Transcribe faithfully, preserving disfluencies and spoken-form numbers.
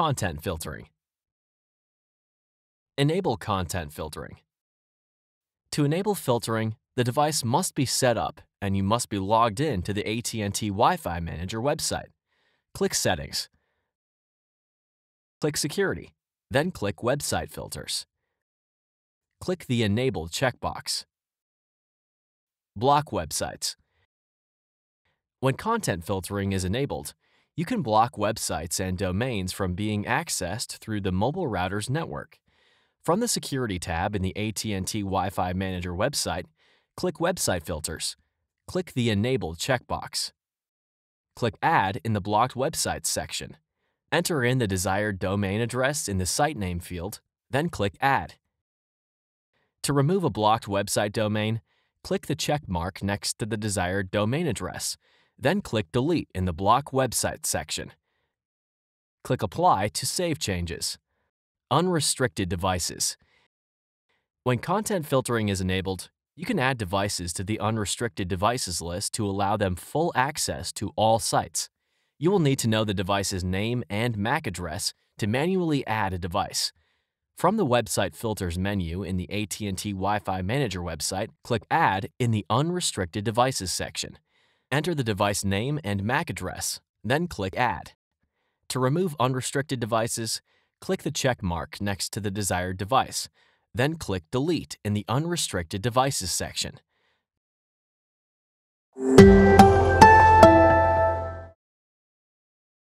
Content filtering. Enable content filtering. To enable filtering, the device must be set up and you must be logged in to the A T and T Wi-Fi Manager website. Click Settings. Click Security, then click Website Filters. Click the Enable checkbox. Block websites. When content filtering is enabled, you can block websites and domains from being accessed through the mobile router's network. From the Security tab in the A T and T Wi-Fi Manager website, click Website Filters. Click the Enable checkbox. Click Add in the Blocked Websites section. Enter in the desired domain address in the site name field, then click Add. To remove a blocked website domain, click the check mark next to the desired domain address, then click Delete in the Block Websites section. Click Apply to save changes. Unrestricted devices. When content filtering is enabled, you can add devices to the unrestricted devices list to allow them full access to all sites. You will need to know the device's name and M A C address to manually add a device. From the Website Filters menu in the A T and T Wi-Fi Manager website, click Add in the Unrestricted Devices section. Enter the device name and M A C address, then click Add. To remove unrestricted devices, click the check mark next to the desired device, then click Delete in the Unrestricted Devices section.